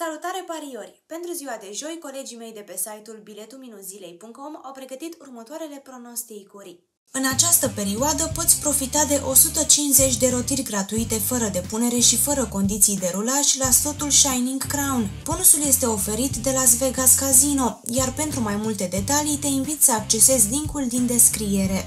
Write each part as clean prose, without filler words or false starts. Salutare pariori! Pentru ziua de joi, colegii mei de pe site-ul biletuminuzilei.com au pregătit următoarele pronosticuri. În această perioadă poți profita de 150 de rotiri gratuite fără depunere și fără condiții de rulaj la slotul Shining Crown. Bonusul este oferit de Las Vegas Casino, iar pentru mai multe detalii te invit să accesezi linkul din descriere.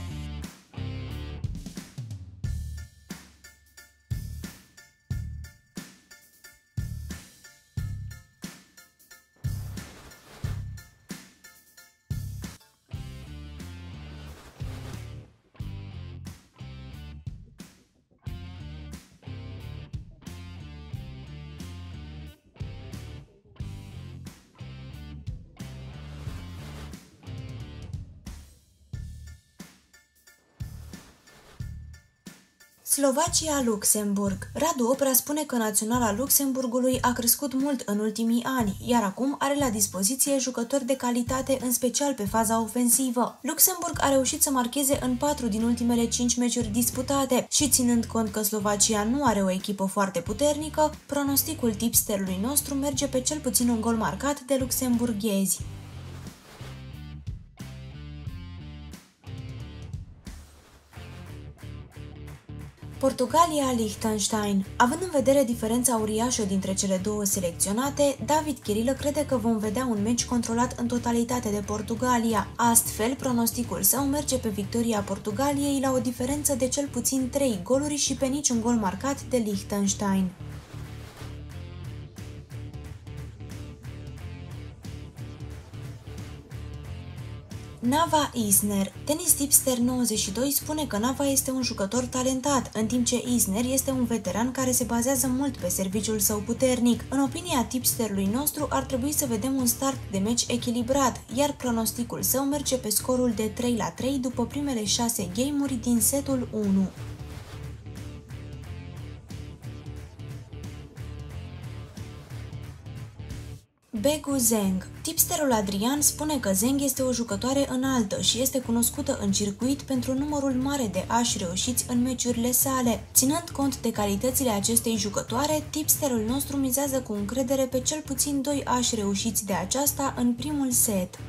Slovacia-Luxemburg. Radu Oprea spune că naționala Luxemburgului a crescut mult în ultimii ani, iar acum are la dispoziție jucători de calitate, în special pe faza ofensivă. Luxemburg a reușit să marcheze în 4 din ultimele 5 meciuri disputate și, ținând cont că Slovacia nu are o echipă foarte puternică, pronosticul tipsterului nostru merge pe cel puțin un gol marcat de luxemburghezi. Portugalia-Liechtenstein. Având în vedere diferența uriașă dintre cele două selecționate, David Chirilă crede că vom vedea un meci controlat în totalitate de Portugalia. Astfel, pronosticul său merge pe victoria Portugaliei la o diferență de cel puțin 3 goluri și pe niciun gol marcat de Liechtenstein. Nava Isner. Tenis Tipster 92 spune că Nava este un jucător talentat, în timp ce Isner este un veteran care se bazează mult pe serviciul său puternic. În opinia tipsterului nostru, ar trebui să vedem un start de meci echilibrat, iar pronosticul său merge pe scorul de 3-3 după primele 6 game-uri din setul 1. Begu Zeng. Tipsterul Adrian spune că Zeng este o jucătoare înaltă și este cunoscută în circuit pentru numărul mare de ași reușiți în meciurile sale. Ținând cont de calitățile acestei jucătoare, tipsterul nostru mizează cu încredere pe cel puțin 2 ași reușiți de aceasta în primul set.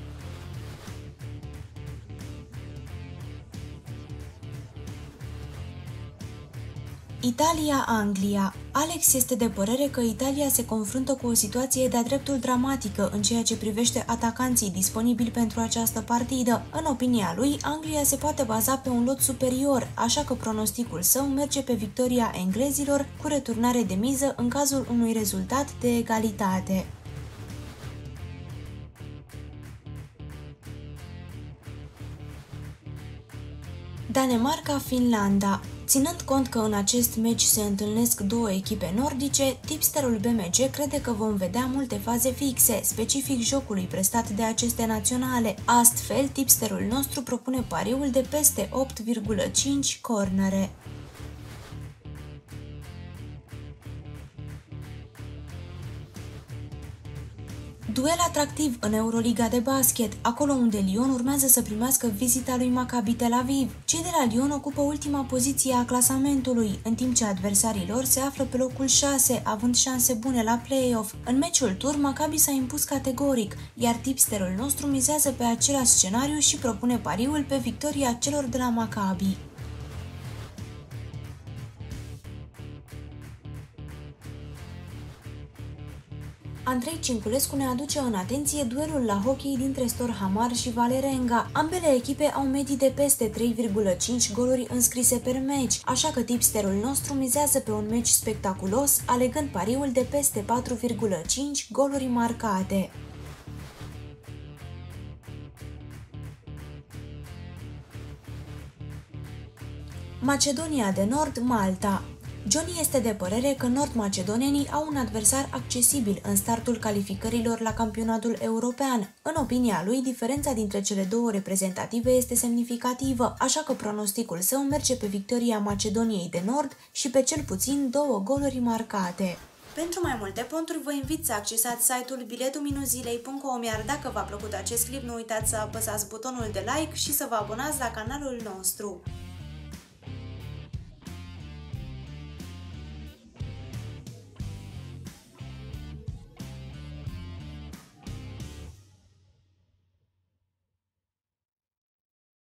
Italia-Anglia. Alex este de părere că Italia se confruntă cu o situație de-a dreptul dramatică în ceea ce privește atacanții disponibili pentru această partidă. În opinia lui, Anglia se poate baza pe un lot superior, așa că pronosticul său merge pe victoria englezilor cu returnare de miză în cazul unui rezultat de egalitate. Danemarca-Finlanda. Ținând cont că în acest meci se întâlnesc două echipe nordice, tipsterul BMG crede că vom vedea multe faze fixe, specific jocului prestat de aceste naționale. Astfel, tipsterul nostru propune pariul de peste 8,5 cornere. Duel atractiv în Euroliga de basket, acolo unde Lyon urmează să primească vizita lui Maccabi Tel Aviv. Cei de la Lyon ocupă ultima poziție a clasamentului, în timp ce adversarii lor se află pe locul 6, având șanse bune la play-off. În meciul tur, Maccabi s-a impus categoric, iar tipsterul nostru mizează pe același scenariu și propune pariul pe victoria celor de la Maccabi. Andrei Cinculescu ne aduce în atenție duelul la hockey dintre Storhamar și Valerenga. Ambele echipe au medii de peste 3,5 goluri înscrise per meci, așa că tipsterul nostru mizează pe un meci spectaculos, alegând pariul de peste 4,5 goluri marcate. Macedonia de Nord-Malta. Johnny este de părere că nord-macedonenii au un adversar accesibil în startul calificărilor la campionatul european. În opinia lui, diferența dintre cele două reprezentative este semnificativă, așa că pronosticul său merge pe victoria Macedoniei de Nord și pe cel puțin 2 goluri marcate. Pentru mai multe ponturi, vă invit să accesați site-ul biletul-zilei.com, iar dacă v-a plăcut acest clip, nu uitați să apăsați butonul de like și să vă abonați la canalul nostru.